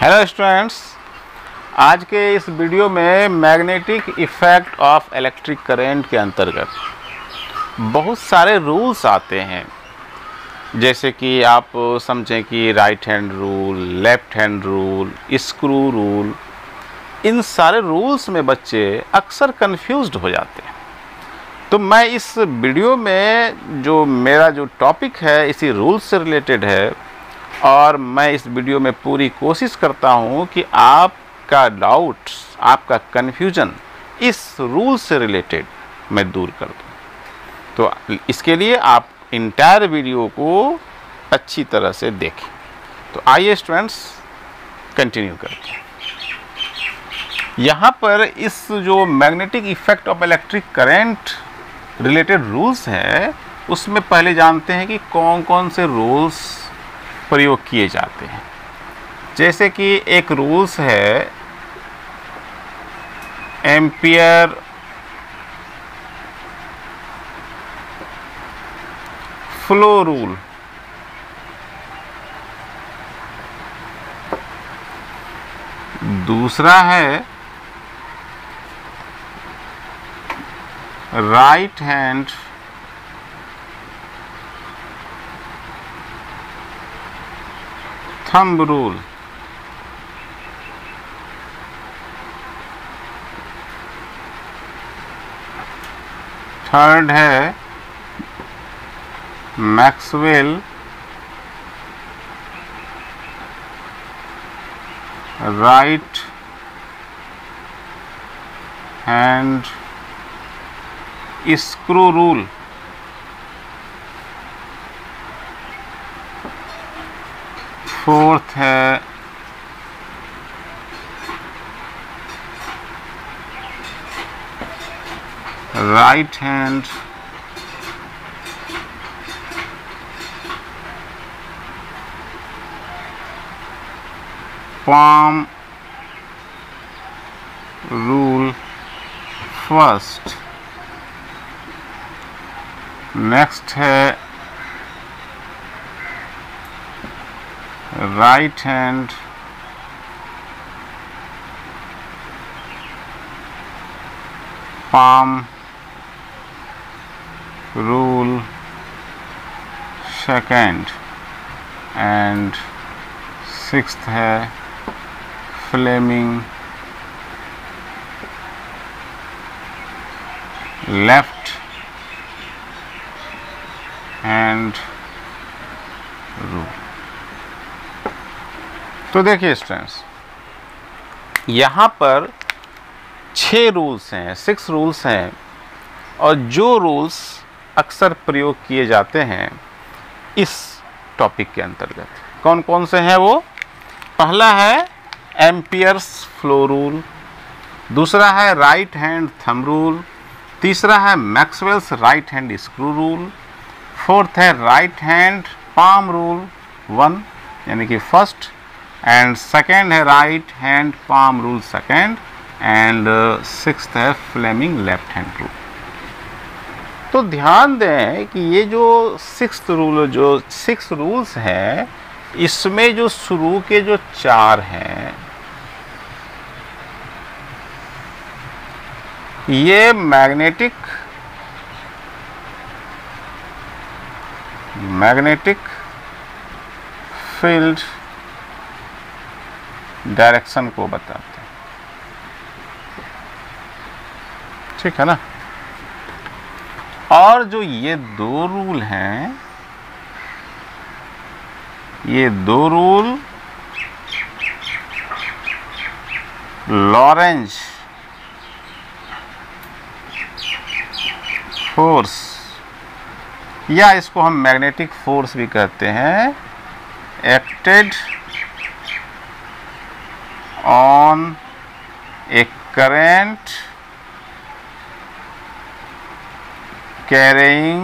Hello students, आज के इस वीडियो में magnetic effect of electric current के अंतर्गत बहुत सारे रूल्स आते हैं, जैसे कि आप समझें कि right hand rule, left hand rule, screw rule. इन सारे रूल्स में बच्चे अक्सर कन्फ्यूज्ड हो जाते हैं। तो मैं इस वीडियो में मेरा जो टॉपिक है इसी रूल से रिलेटेड है, और मैं इस वीडियो में पूरी कोशिश करता हूं कि आपका डाउट, आपका कन्फ्यूजन इस रूल से रिलेटेड मैं दूर कर दूं। तो इसके लिए आप इंटायर वीडियो को अच्छी तरह से देखें। तो आइए स्टूडेंट्स कंटिन्यू करते हैं। यहाँ पर इस जो magnetic effect of electric current related rules हैं उसमें पहले जानते हैं कि कौन कौन से रूल्स प्रयोग किए जाते हैं। जैसे कि एक रूल्स है एम्पियर फ्लो रूल। दूसरा है right hand thumb rule. Third है Maxwell right hand screw rule. Fourth है right hand palm rule first. Next है right hand palm rule second, and sixth है फ्लेमिंग लेफ्ट हैंड रूल। तो देखिए students, यहाँ पर 6 रूल्स हैं, 6 रूल्स हैं, और जो रूल्स अक्सर प्रयोग किए जाते हैं इस टॉपिक के अंतर्गत कौन कौन से हैं वो। पहला है एम्पियर्स फ्लो रूल, दूसरा है राइट हैंड थंब रूल, तीसरा है Maxwell's right hand screw rule, fourth है राइट हैंड पाम रूल 1 यानी कि फर्स्ट, एंड सेकेंड है right hand palm rule second, and sixth है फ्लेमिंग लेफ्ट हैंड रूल। तो ध्यान दें कि ये जो सिक्स रूल्स हैं इसमें जो शुरू के जो 4 हैं ये मैग्नेटिक फील्ड डायरेक्शन को बताते हैं, ठीक है ना। और जो ये 2 रूल हैं ये 2 रूल लॉरेंस फोर्स, या इसको हम मैग्नेटिक फोर्स भी कहते हैं, acted on a current carrying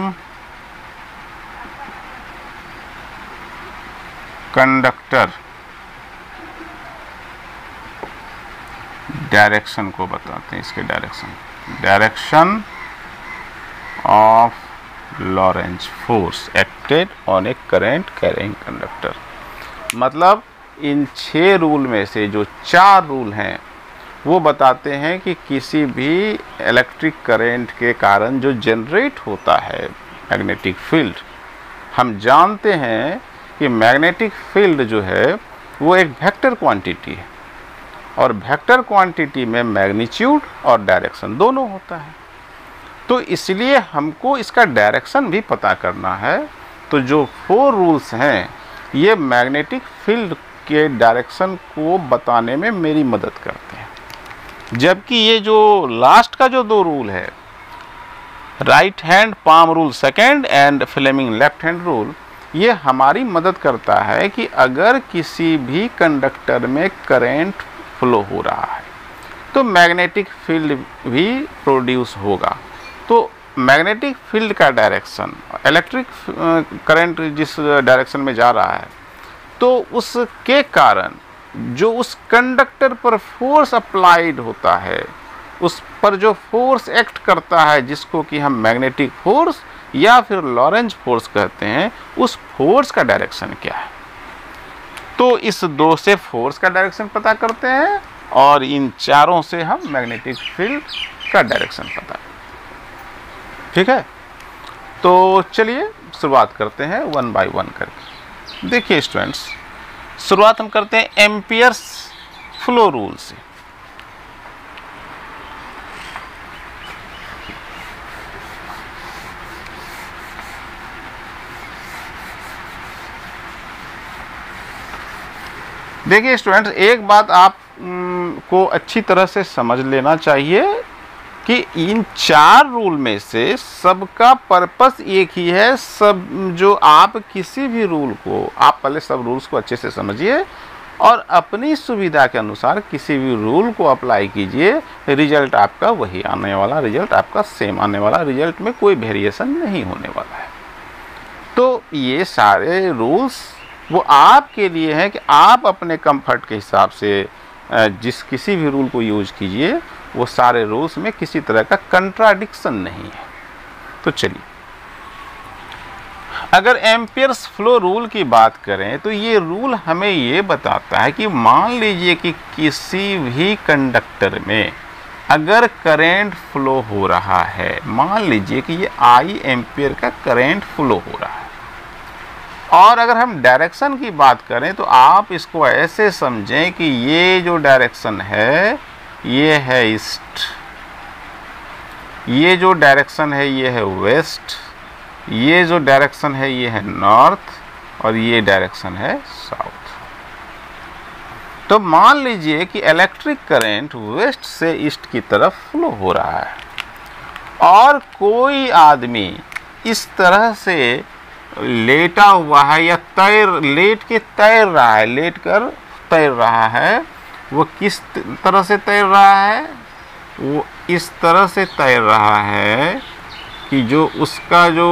conductor direction को बताते हैं, इसके direction of Lorentz force acted on a current carrying conductor. मतलब इन 6 रूल में से जो 4 रूल हैं वो बताते हैं कि किसी भी इलेक्ट्रिक करंट के कारण जो जनरेट होता है मैग्नेटिक फील्ड, हम जानते हैं कि मैग्नेटिक फील्ड जो है वो एक वेक्टर क्वांटिटी है और वेक्टर क्वांटिटी में मैग्नीट्यूड और डायरेक्शन दोनों होता है, तो इसलिए हमको इसका डायरेक्शन भी पता करना है। तो जो 4 रूल्स हैं ये मैग्नेटिक फील्ड के डायरेक्शन को बताने में मेरी मदद करते हैं। जबकि ये जो लास्ट का जो 2 रूल है, right hand palm rule second and Fleming left hand rule, ये हमारी मदद करता है कि अगर किसी भी कंडक्टर में करंट फ्लो हो रहा है तो मैग्नेटिक फील्ड भी प्रोड्यूस होगा। तो मैग्नेटिक फील्ड का डायरेक्शन, इलेक्ट्रिक करंट जिस डायरेक्शन में जा रहा है, तो उसके कारण जो उस कंडक्टर पर फोर्स अप्लाइड होता है, उस पर जो फोर्स एक्ट करता है जिसको कि हम मैग्नेटिक फोर्स या फिर लॉरेंस फोर्स कहते हैं, उस फोर्स का डायरेक्शन क्या है। तो इस 2 से फोर्स का डायरेक्शन पता करते हैं और इन 4 से हम मैग्नेटिक फील्ड का डायरेक्शन पता करते हैं। ठीक है, तो चलिए शुरुआत करते हैं 1 बाय 1 करके। देखिए स्टूडेंट्स, शुरुआत हम करते हैं एम्पियर्स फ्लो रूल से। देखिए स्टूडेंट्स, एक बात आप को अच्छी तरह से समझ लेना चाहिए कि इन 4 रूल में से सबका पर्पस एक ही है। सब जो आप किसी भी रूल को, आप पहले सब रूल्स को अच्छे से समझिए और अपनी सुविधा के अनुसार किसी भी रूल को अप्लाई कीजिए, रिजल्ट आपका वही आने वाला, रिजल्ट आपका सेम आने वाला, रिजल्ट में कोई वेरिएशन नहीं होने वाला है। तो ये सारे रूल्स वो आपके लिए हैं कि आप अपने कंफर्ट के हिसाब से जिस किसी भी रूल को यूज कीजिए, वो सारे रूल्स में किसी तरह का कंट्राडिक्शन नहीं है। तो चलिए, अगर एम्पियर्स फ्लो रूल की बात करें तो ये रूल हमें ये बताता है कि मान लीजिए कि किसी भी कंडक्टर में अगर करंट फ्लो हो रहा है, मान लीजिए कि ये I एम्पियर का करंट फ्लो हो रहा है, और अगर हम डायरेक्शन की बात करें तो आप इसको ऐसे समझें कि ये जो डायरेक्शन है ये है ईस्ट, ये जो डायरेक्शन है ये है वेस्ट, ये जो डायरेक्शन है ये है नॉर्थ, और ये डायरेक्शन है साउथ। तो मान लीजिए कि इलेक्ट्रिक करंट वेस्ट से ईस्ट की तरफ फ्लो हो रहा है और कोई आदमी इस तरह से लेटा हुआ है या लेट कर तैर रहा है। वो किस तरह से तैर रहा है? वो इस तरह से तैर रहा है कि जो उसका जो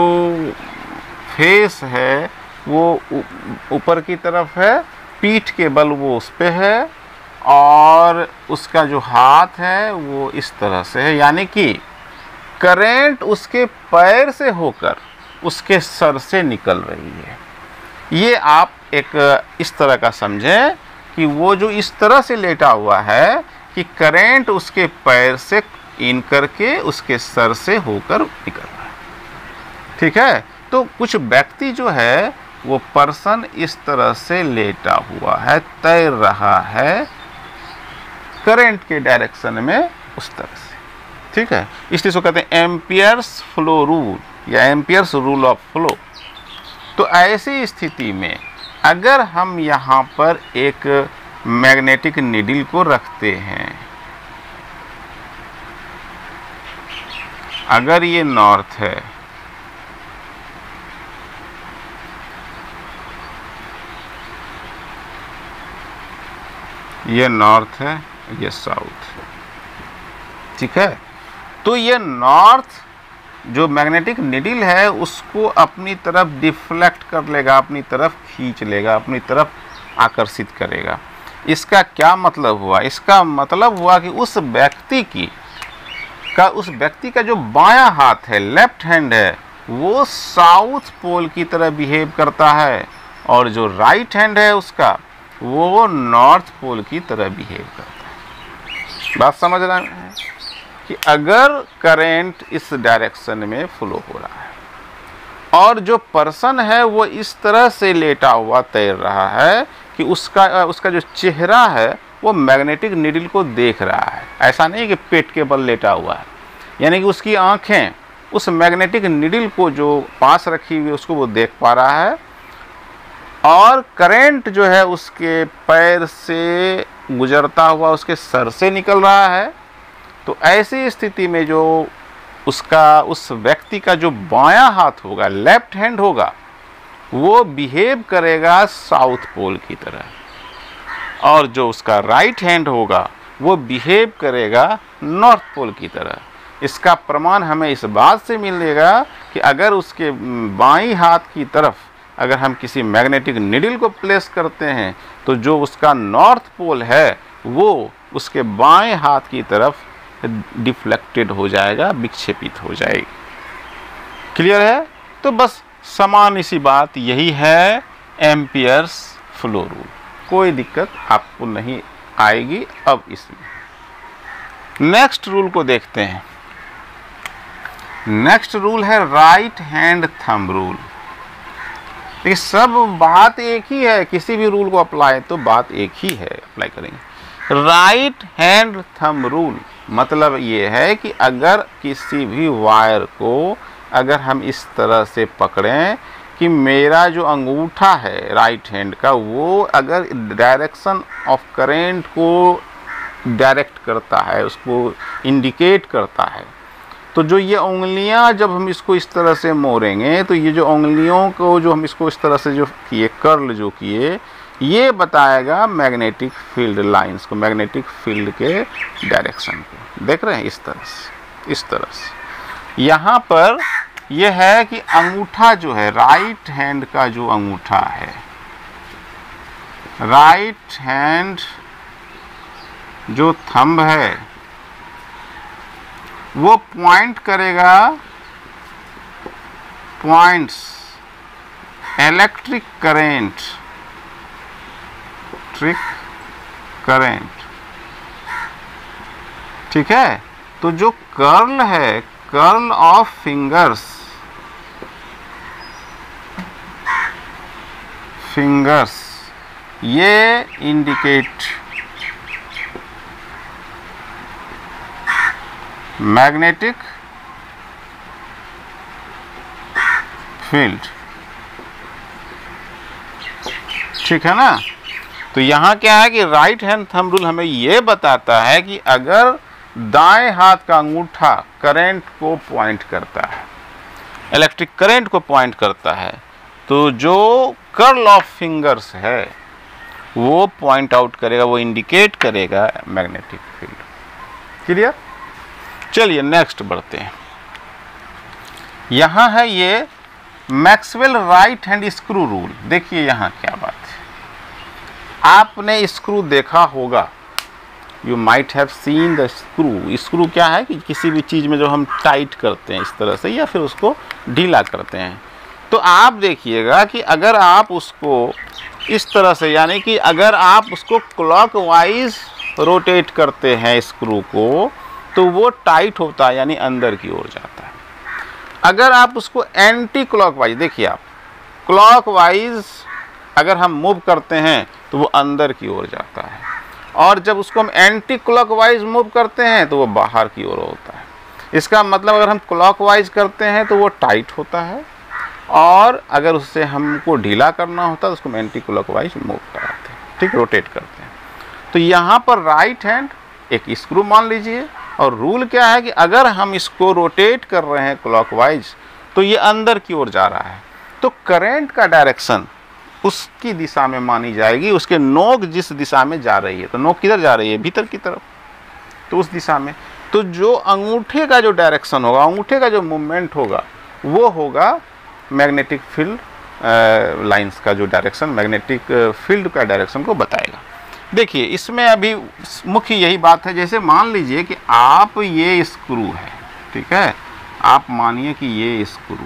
फेस है वो ऊपर की तरफ है, पीठ के बल वो उस पे है, और उसका जो हाथ है वो इस तरह से है, यानी कि करंट उसके पैर से होकर उसके सर से निकल रही है। ये आप एक इस तरह का समझें कि वो जो इस तरह से लेटा हुआ है कि करंट उसके पैर से इन करके उसके सर से होकर निकल रहा है। ठीक है, तो कुछ व्यक्ति जो है वो पर्सन इस तरह से लेटा हुआ है, तैर रहा है करंट के डायरेक्शन में उस तरह से। ठीक है, इसलिए इसको कहते हैं एम्पियर्स फ्लो रूल या एम्पियर्स रूल ऑफ फ्लो। तो ऐसी स्थिति में अगर हम यहाँ पर एक मैग्नेटिक नीडल को रखते हैं, अगर ये नॉर्थ है ये साउथ है, ठीक है, तो ये नॉर्थ जो मैग्नेटिक नीडल है उसको अपनी तरफ डिफ्लेक्ट कर लेगा, अपनी तरफ खींच लेगा, अपनी तरफ आकर्षित करेगा। इसका क्या मतलब हुआ? इसका मतलब हुआ कि उस व्यक्ति का जो बायां हाथ है, लेफ्ट हैंड है, वो साउथ पोल की तरह बिहेव करता है और जो राइट हैंड है उसका वो नॉर्थ पोल की तरह बिहेव करता है। बात समझ रहे हैं कि अगर करंट इस डायरेक्शन में फ्लो हो रहा है और जो पर्सन है वो इस तरह से लेटा हुआ तैर रहा है कि उसका जो चेहरा है वो मैग्नेटिक नीडल को देख रहा है, ऐसा नहीं कि पेट के बल लेटा हुआ है, यानी कि उसकी आँखें उस मैग्नेटिक नीडल को जो पास रखी हुई है उसको वो देख पा रहा है और करंट जो है उसके पैर से गुजरता हुआ उसके सर से निकल रहा है। तो ऐसी स्थिति में जो उसका उस व्यक्ति का जो बायां हाथ होगा, लेफ्ट हैंड होगा, वो बिहेव करेगा साउथ पोल की तरह और जो उसका राइट हैंड होगा वो बिहेव करेगा नॉर्थ पोल की तरह। इसका प्रमाण हमें इस बात से मिलेगा कि अगर उसके बाईं हाथ की तरफ अगर हम किसी मैग्नेटिक नीडल को प्लेस करते हैं तो जो उसका नॉर्थ पोल है वो उसके बाएं हाथ की तरफ डिफ्लेक्टेड हो जाएगा, विक्षेपित हो जाएगी। क्लियर है? तो बस सामान्य सी बात यही है एम्पियर्स फ्लो रूल, कोई दिक्कत आपको नहीं आएगी। अब इसमें नेक्स्ट रूल को देखते हैं। नेक्स्ट रूल है राइट हैंड थंब रूल। देखिए सब बात एक ही है, किसी भी रूल को अप्लाई तो बात एक ही है अप्लाई करेंगे। राइट हैंड थंब रूल मतलब ये है कि अगर किसी भी वायर को अगर हम इस तरह से पकड़ें कि मेरा जो अंगूठा है राइट हैंड का वो अगर डायरेक्शन ऑफ करेंट को डायरेक्ट करता है, उसको इंडिकेट करता है, तो जो ये उंगलियां जब हम इसको इस तरह से मोड़ेंगे तो ये जो उंगलियों को जो हम इसको इस तरह से जो किए कर्ल जो किए ये बताएगा मैग्नेटिक फील्ड लाइंस को, मैग्नेटिक फील्ड के डायरेक्शन को। देख रहे हैं इस तरह से, इस तरह से। यहाँ पर ये है कि अंगूठा जो है राइट हैंड का जो अंगूठा है, राइट हैंड जो थंब है वो पॉइंट करेगा points electric current, trick current, ठीक है। तो जो कर्ल है, कर्ल ऑफ फिंगर्स, फिंगर्स ये इंडिकेट मैग्नेटिक फील्ड, ठीक है ना। तो यहाँ क्या है कि राइट हैंड थंब रूल हमें ये बताता है कि अगर दाएं हाथ का अंगूठा करंट को पॉइंट करता है, इलेक्ट्रिक करंट को पॉइंट करता है, तो जो कर्ल ऑफ फिंगर्स है वो पॉइंट आउट करेगा, वो इंडिकेट करेगा मैग्नेटिक फील्ड। क्लियर? चलिए नेक्स्ट बढ़ते हैं। यहाँ है ये Maxwell right hand screw rule. देखिए यहाँ क्या बात है, आपने स्क्रू देखा होगा, you might have seen the screw. Screw क्या है कि किसी भी चीज़ में जब हम टाइट करते हैं इस तरह से या फिर उसको ढीला करते हैं, तो आप देखिएगा कि अगर आप उसको इस तरह से यानी कि अगर आप उसको क्लॉकवाइज रोटेट करते हैं स्क्रू को तो वो टाइट होता है यानी अंदर की ओर जाता है। अगर आप उसको एंटी क्लॉकवाइज, देखिए आप क्लॉकवाइज अगर हम मूव करते हैं तो वो अंदर की ओर जाता है और जब उसको हम एंटी क्लॉकवाइज मूव करते हैं तो वो बाहर की ओर होता है। इसका मतलब अगर हम क्लॉकवाइज करते हैं तो वो टाइट होता है और अगर उससे हमको ढीला करना होता है तो उसको हम एंटी क्लॉकवाइज मूव कराते हैं, ठीक, रोटेट करते हैं। तो यहाँ पर राइट हैंड एक स्क्रू मान लीजिए और रूल क्या है कि अगर हम इसको रोटेट कर रहे हैं क्लॉकवाइज तो ये अंदर की ओर जा रहा है, तो करंट का डायरेक्शन उसकी दिशा में मानी जाएगी, उसके नोक जिस दिशा में जा रही है, तो नोक किधर जा रही है, भीतर की तरफ, तो उस दिशा में। तो जो अंगूठे का जो डायरेक्शन होगा, अंगूठे का जो मूवमेंट होगा वो होगा मैग्नेटिक फील्ड लाइंस का जो डायरेक्शन, मैग्नेटिक फील्ड का डायरेक्शन को बताएगा। देखिए इसमें अभी मुख्य यही बात है, जैसे मान लीजिए कि आप ये स्क्रू है, ठीक है, आप मानिए कि ये स्क्रू,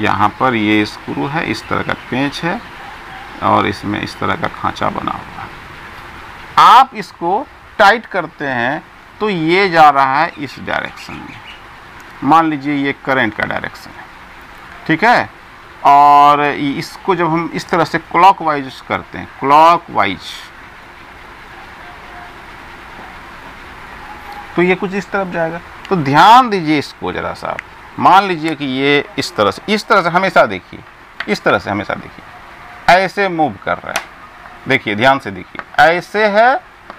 यहाँ पर ये स्क्रू है, इस तरह का पेंच है, और इसमें इस तरह का खांचा बना हुआ है। आप इसको टाइट करते हैं तो ये जा रहा है इस डायरेक्शन में, मान लीजिए ये करंट का डायरेक्शन है, ठीक है। और इसको जब हम इस तरह से क्लॉकवाइज करते हैं, क्लॉकवाइज, तो ये कुछ इस तरफ जाएगा। तो ध्यान दीजिए इसको ज़रा सा, मान लीजिए कि ये इस तरह से, इस तरह से हमेशा देखिए, इस तरह से हमेशा देखिए, ऐसे मूव कर रहे हैं, देखिए ध्यान से देखिए, ऐसे है,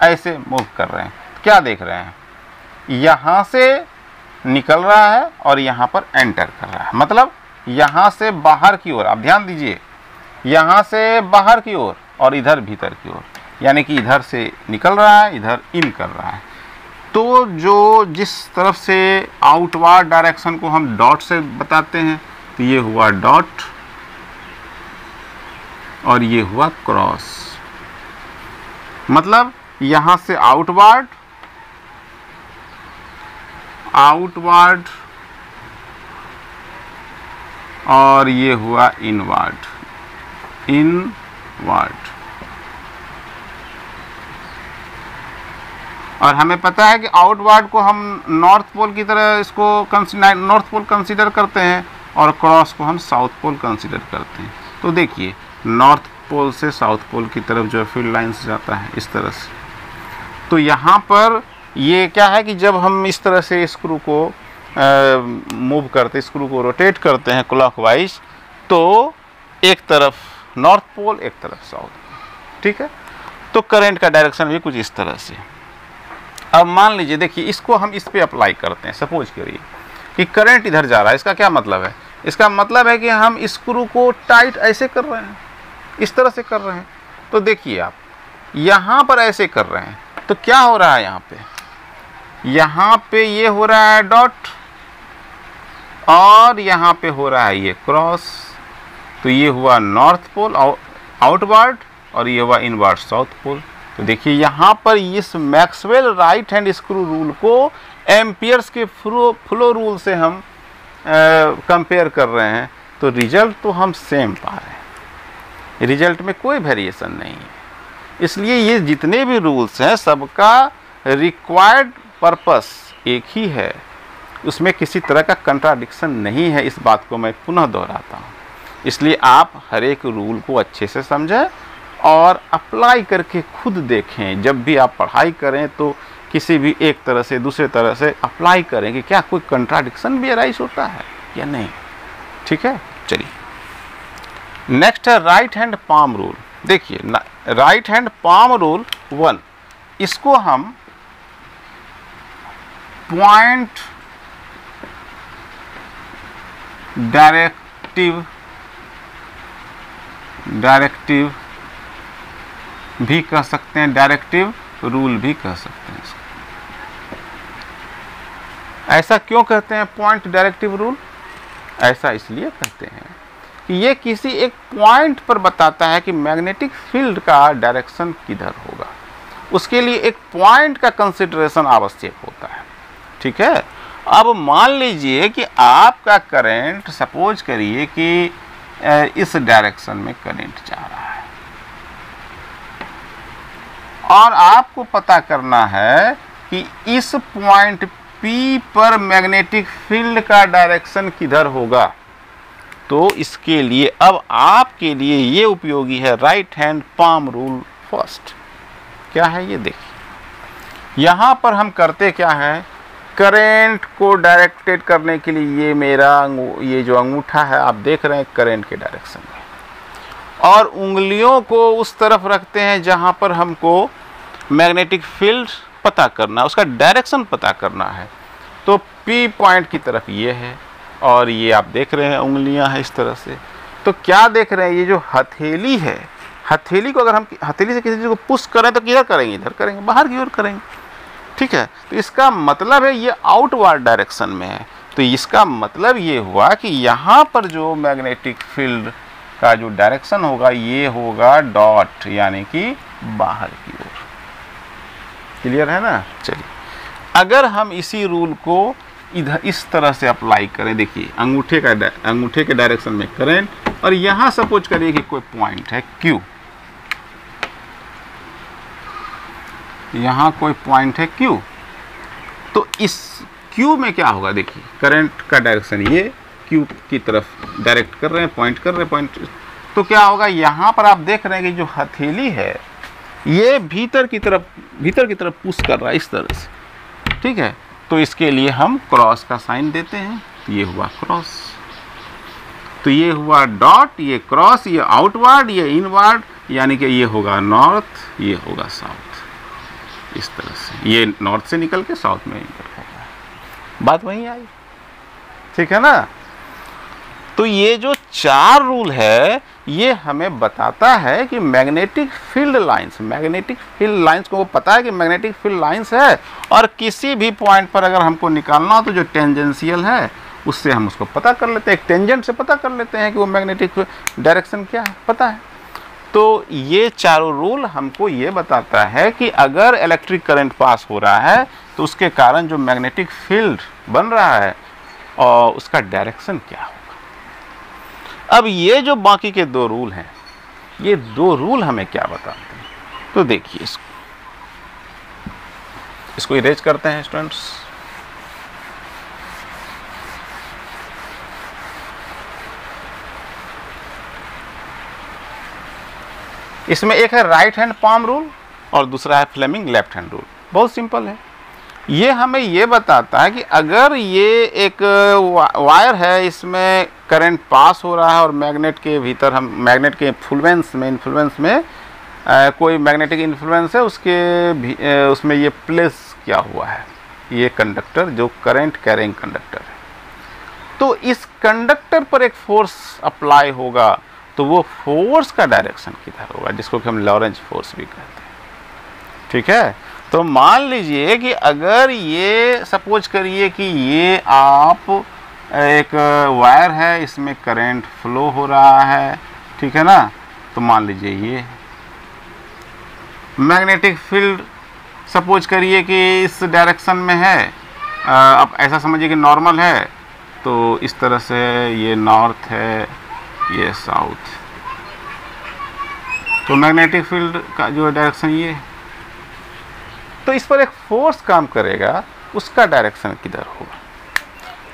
ऐसे मूव कर रहे हैं। क्या देख रहे हैं, यहाँ से निकल रहा है और यहाँ पर एंटर कर रहा है, मतलब यहाँ से बाहर की ओर। आप ध्यान दीजिए, यहाँ से बाहर की ओर और इधर भीतर की ओर, यानी कि इधर से निकल रहा है, इधर इन कर रहा है। तो जो जिस तरफ से आउटवार्ड डायरेक्शन को हम डॉट से बताते हैं, तो ये हुआ डॉट और ये हुआ क्रॉस, मतलब यहाँ से आउटवार्ड, आउटवार्ड और ये हुआ इनवार्ड, इनवार्ड। और हमें पता है कि आउटवार्ड को हम नॉर्थ पोल की तरह इसको नॉर्थ पोल कंसीडर करते हैं और क्रॉस को हम साउथ पोल कंसीडर करते हैं। तो देखिए नॉर्थ पोल से साउथ पोल की तरफ जो फील्ड लाइंस जाता है इस तरह से। तो यहाँ पर ये क्या है कि जब हम इस तरह से स्क्रू को मूव करते, स्क्रू को रोटेट करते हैं क्लॉकवाइज, तो एक तरफ नॉर्थ पोल एक तरफ साउथ, ठीक है। तो करंट का डायरेक्शन भी कुछ इस तरह से। अब मान लीजिए देखिए, इसको हम इस पे अप्लाई करते हैं, सपोज करिए कि करंट इधर जा रहा है। इसका क्या मतलब है, इसका मतलब है कि हम स्क्रू को टाइट ऐसे कर रहे हैं, इस तरह से कर रहे हैं। तो देखिए आप यहाँ पर ऐसे कर रहे हैं, तो क्या हो रहा है यहाँ पे, यहाँ पे ये हो रहा है डॉट और यहाँ पे हो रहा है ये क्रॉस। तो ये हुआ नॉर्थ पोल आउटवार्ड और ये हुआ इनवार्ड साउथ पोल। तो देखिए यहाँ पर इस Maxwell right hand screw rule को एम्पियर्स के फ्लो रूल से हम कंपेयर कर रहे हैं, तो रिजल्ट तो हम सेम पा रहे हैं, रिजल्ट में कोई वेरिएशन नहीं है। इसलिए ये जितने भी रूल्स हैं सबका रिक्वायर्ड पर्पस एक ही है, उसमें किसी तरह का कंट्राडिक्शन नहीं है। इस बात को मैं पुनः दोहराता हूँ, इसलिए आप हर एक रूल को अच्छे से समझें और अप्लाई करके खुद देखें। जब भी आप पढ़ाई करें तो किसी भी एक तरह से दूसरे तरह से अप्लाई करें कि क्या कोई कंट्राडिक्शन भी अराइज होता है या नहीं, ठीक है। चलिए नेक्स्ट है राइट हैंड पाम रूल। देखिए राइट हैंड पाम रूल 1, इसको हम पॉइंट डायरेक्टिव भी कह सकते हैं, डायरेक्टिव रूल भी कह सकते हैं। ऐसा क्यों कहते हैं पॉइंट डायरेक्टिव रूल, ऐसा इसलिए कहते हैं कि ये किसी एक पॉइंट पर बताता है कि मैग्नेटिक फील्ड का डायरेक्शन किधर होगा। उसके लिए एक पॉइंट का कंसिडरेशन आवश्यक होता है, ठीक है। अब मान लीजिए कि आपका करंट, सपोज करिए कि इस डायरेक्शन में करंट जा रहा है और आपको पता करना है कि इस पॉइंट P पर मैग्नेटिक फील्ड का डायरेक्शन किधर होगा। तो इसके लिए अब आपके लिए ये उपयोगी है राइट हैंड पाम रूल 1। क्या है ये, देखिए यहाँ पर हम करते क्या है, करेंट को डायरेक्टेड करने के लिए ये मेरा ये जो अंगूठा है आप देख रहे हैं करेंट के डायरेक्शन में, और उंगलियों को उस तरफ रखते हैं जहाँ पर हमको मैग्नेटिक फील्ड पता करना, उसका डायरेक्शन पता करना है। तो P पॉइंट की तरफ ये है और ये आप देख रहे हैं उंगलियां हैं इस तरह से। तो क्या देख रहे हैं, ये जो हथेली है, हथेली को अगर हम हथेली से किसी चीज़ को पुश करें तो किधर करेंगे, इधर करेंगे, बाहर की ओर करेंगे, ठीक है। तो इसका मतलब है ये आउटवर्ड डायरेक्शन में है। तो इसका मतलब ये हुआ कि यहाँ पर जो मैग्नेटिक फील्ड का जो डायरेक्शन होगा ये होगा डॉट, यानी कि बाहर की ओर। क्लियर है ना। चलिए अगर हम इसी रूल को इधर इस तरह से अप्लाई करें, देखिए अंगूठे के डायरेक्शन में करंट और यहाँ सपोज करिए कि कोई पॉइंट है Q, यहाँ कोई पॉइंट है Q, तो इस Q में क्या होगा, देखिए करंट का डायरेक्शन ये Q की तरफ डायरेक्ट कर रहे हैं, पॉइंट कर रहे हैं, पॉइंट। तो क्या होगा, यहाँ पर आप देख रहे हैं कि जो हथेली है ये भीतर की तरफ पुश कर रहा है इस तरह से, ठीक है। तो इसके लिए हम क्रॉस का साइन देते हैं, ये हुआ क्रॉस, तो ये हुआ डॉट, ये क्रॉस, ये आउटवर्ड, ये इनवर्ड, यानी कि ये होगा नॉर्थ, ये होगा साउथ, इस तरह से ये नॉर्थ से निकल के साउथ में निकल होगा, बात वहीं आई, ठीक है ना। तो ये जो चार रूल है ये हमें बताता है कि मैग्नेटिक फील्ड लाइंस को पता है कि मैग्नेटिक फील्ड लाइंस है, और किसी भी पॉइंट पर अगर हमको निकालना हो तो जो टेंजेंशियल है उससे हम उसको पता कर लेते हैं, एक टेंजेंट से पता कर लेते हैं कि वो मैग्नेटिक डायरेक्शन क्या है, पता है। तो ये चारों रूल हमको ये बताता है कि अगर इलेक्ट्रिक करंट पास हो रहा है तो उसके कारण जो मैग्नेटिक फील्ड बन रहा है और उसका डायरेक्शन क्या होगा। अब ये जो बाकी के दो रूल हैं, ये दो रूल हमें क्या बताते हैं, तो देखिए इसको इरेज करते हैं स्टूडेंट्स। इसमें एक है राइट हैंड पाम रूल और दूसरा है फ्लेमिंग लेफ्ट हैंड रूल, बहुत सिंपल है। ये हमें ये बताता है कि अगर ये एक वायर है, इसमें करंट पास हो रहा है और मैग्नेट के भीतर हम मैग्नेट के इन्फ्लुएंस में कोई मैग्नेटिक इन्फ्लुएंस है, उसके उसमें ये प्लेस क्या हुआ है, ये कंडक्टर जो करंट कैरिंग कंडक्टर है, तो इस कंडक्टर पर एक फोर्स अप्लाई होगा, तो वो फोर्स का डायरेक्शन किधर होगा, जिसको कि हम लॉरेंस फोर्स भी कहते हैं, ठीक है। तो मान लीजिए कि अगर ये सपोज करिए कि ये आप एक वायर है, इसमें करंट फ्लो हो रहा है, ठीक है ना, तो मान लीजिए ये मैग्नेटिक फील्ड सपोज करिए कि इस डायरेक्शन में है, आप ऐसा समझिए कि नॉर्मल है, तो इस तरह से ये नॉर्थ है, ये साउथ, तो मैग्नेटिक फील्ड का जो डायरेक्शन ये, तो इस पर एक फोर्स काम करेगा, उसका डायरेक्शन किधर होगा।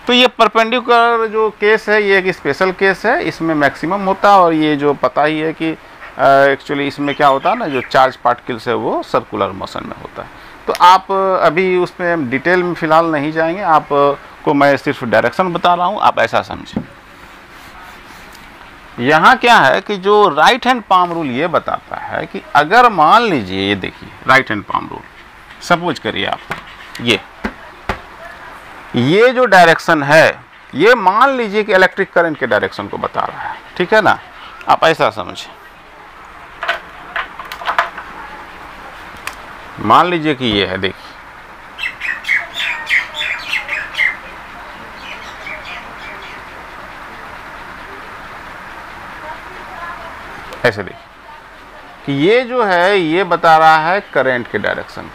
तो ये परपेंडिकुलर जो केस है ये एक स्पेशल केस है, इसमें मैक्सिमम होता है, और ये जो पता ही है कि एक्चुअली इसमें क्या होता है ना, जो चार्ज पार्टिकल्स है वो सर्कुलर मोशन में होता है। तो आप अभी उसमें डिटेल में फ़िलहाल नहीं जाएंगे, आपको मैं सिर्फ डायरेक्शन बता रहा हूँ, आप ऐसा समझें। यहाँ क्या है कि जो राइट हैंड पाम रूल ये बताता है कि अगर मान लीजिए, ये देखिए right hand palm rule, suppose करिए आप ये जो डायरेक्शन है, ये मान लीजिए कि इलेक्ट्रिक करंट के डायरेक्शन को बता रहा है, ठीक है ना, आप ऐसा समझिए। मान लीजिए कि ये है, देखिए ऐसे, देखिए कि ये जो है ये बता रहा है करंट के डायरेक्शन,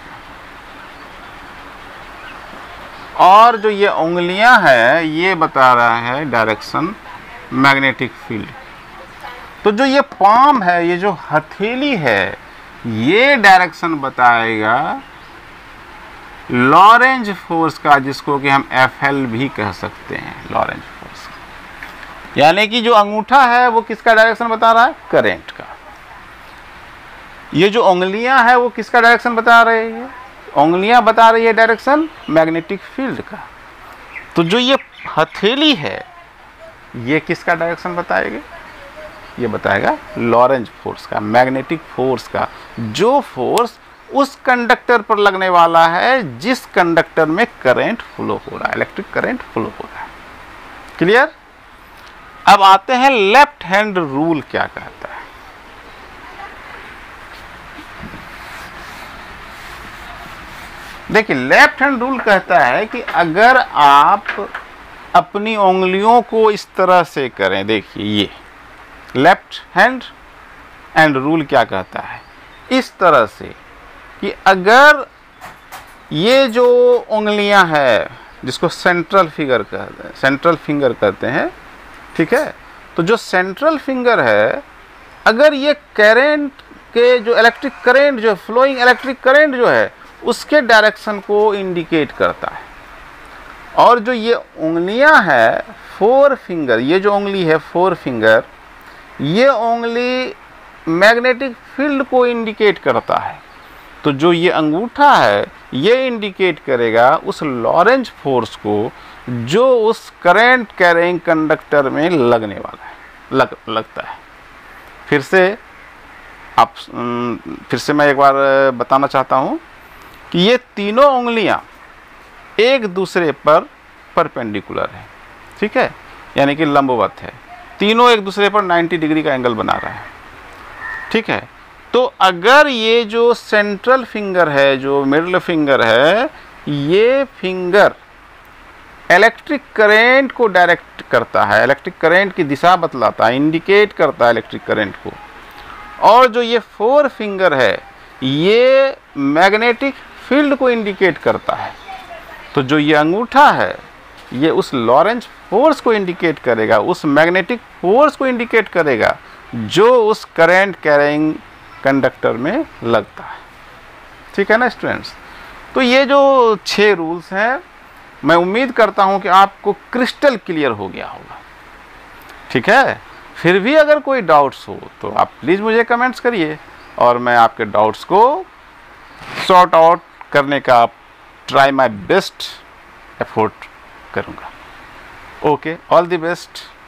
और जो ये उंगलियां हैं ये बता रहा है डायरेक्शन मैग्नेटिक फील्ड। तो जो ये पाम है, ये जो हथेली है, ये डायरेक्शन बताएगा लॉरेंस फोर्स का, जिसको कि हम FL भी कह सकते हैं, लॉरेंस, यानी कि जो अंगूठा है वो किसका डायरेक्शन बता रहा है, करंट का। ये जो उंगलियां है वो किसका डायरेक्शन बता रही है, उंगलियां बता रही है डायरेक्शन मैग्नेटिक फील्ड का। तो जो ये हथेली है ये किसका डायरेक्शन बताएगी, ये बताएगा लॉरेंस फोर्स का, मैग्नेटिक फोर्स का, जो फोर्स उस कंडक्टर पर लगने वाला है जिस कंडक्टर में करंट फ्लो हो रहा है, इलेक्ट्रिक करंट फ्लो हो रहा है, क्लियर। अब आते हैं लेफ्ट हैंड रूल क्या कहता है। देखिए लेफ्ट हैंड रूल कहता है कि अगर आप अपनी उंगलियों को इस तरह से करें, देखिए ये लेफ्ट हैंड रूल क्या कहता है, इस तरह से कि अगर ये जो उंगलियां है, जिसको सेंट्रल फिंगर कहते हैं, ठीक है, तो जो सेंट्रल फिंगर है अगर ये करंट के जो इलेक्ट्रिक करंट जो है, फ्लोइंग इलेक्ट्रिक करंट जो है, उसके डायरेक्शन को इंडिकेट करता है। और जो ये उंगलियां है फोर फिंगर, ये जो उंगली है फोर फिंगर, ये उंगली मैग्नेटिक फील्ड को इंडिकेट करता है। तो जो ये अंगूठा है ये इंडिकेट करेगा उस लॉरेंज फोर्स को जो उस करंट कैरिंग कंडक्टर में लगने वाला है, लगता है। फिर से मैं एक बार बताना चाहता हूँ कि ये तीनों उंगलियाँ एक दूसरे पर परपेंडिकुलर है, ठीक है, यानी कि लंबवत है, तीनों एक दूसरे पर 90 डिग्री का एंगल बना रहा है, ठीक है। तो अगर ये जो सेंट्रल फिंगर है, जो मिडिल फिंगर है, ये फिंगर इलेक्ट्रिक करंट को डायरेक्ट करता है, इलेक्ट्रिक करंट की दिशा बतलाता है, इंडिकेट करता है इलेक्ट्रिक करंट को, और जो ये फोर फिंगर है ये मैग्नेटिक फील्ड को इंडिकेट करता है। तो जो ये अंगूठा है ये उस लॉरेंस फोर्स को इंडिकेट करेगा, उस मैग्नेटिक फोर्स को इंडिकेट करेगा जो उस करंट कैरिंग कंडक्टर में लगता है, ठीक है ना स्टूडेंट्स। तो ये जो 6 रूल्स हैं, मैं उम्मीद करता हूं कि आपको क्रिस्टल क्लियर हो गया होगा, ठीक है। फिर भी अगर कोई डाउट्स हो तो आप प्लीज़ मुझे कमेंट्स करिए और मैं आपके डाउट्स को सॉर्ट आउट करने का ट्राई माय बेस्ट एफर्ट करूँगा। Okay, all the best.